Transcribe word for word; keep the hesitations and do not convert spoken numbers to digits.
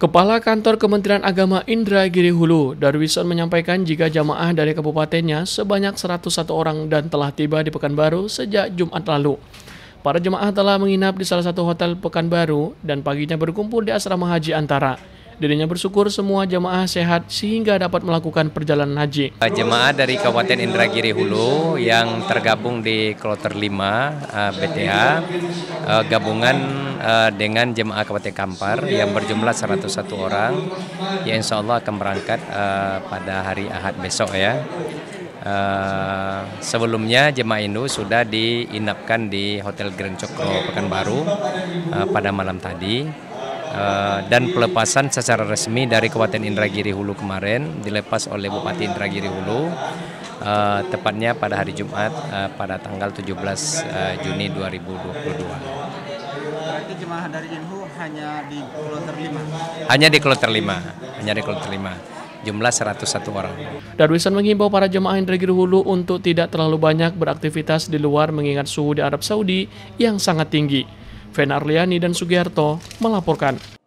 Kepala Kantor Kementerian Agama Indragiri Hulu, Darwison menyampaikan jika jamaah dari kabupatennya sebanyak seratus satu orang dan telah tiba di Pekanbaru sejak Jumat lalu. Para jemaah telah menginap di salah satu hotel Pekanbaru dan paginya berkumpul di asrama haji Antara. Dirinya bersyukur semua jemaah sehat sehingga dapat melakukan perjalanan haji. Jemaah dari Kabupaten Indragiri Hulu yang tergabung di Kloter lima B T H gabungan dengan jemaah Kabupaten Kampar yang berjumlah seratus satu orang, ya insya Allah akan berangkat uh, pada hari Ahad besok ya. Uh, sebelumnya jemaah Hindu sudah diinapkan di Hotel Grand Cokro Pekanbaru uh, pada malam tadi uh, dan pelepasan secara resmi dari Kabupaten Indragiri Hulu kemarin dilepas oleh Bupati Indragiri Hulu. Uh, tepatnya pada hari Jumat uh, pada tanggal tujuh belas uh, Juni dua ribu dua puluh dua. Berarti jemaah dari Inhu hanya di Kloter lima? Hanya di Kloter lima, hanya di Kloter lima. Jumlah seratus satu orang. Darwison menghimbau para jemaah Indragiri Hulu untuk tidak terlalu banyak beraktivitas di luar mengingat suhu di Arab Saudi yang sangat tinggi. Fen Arliani dan Sugiharto melaporkan.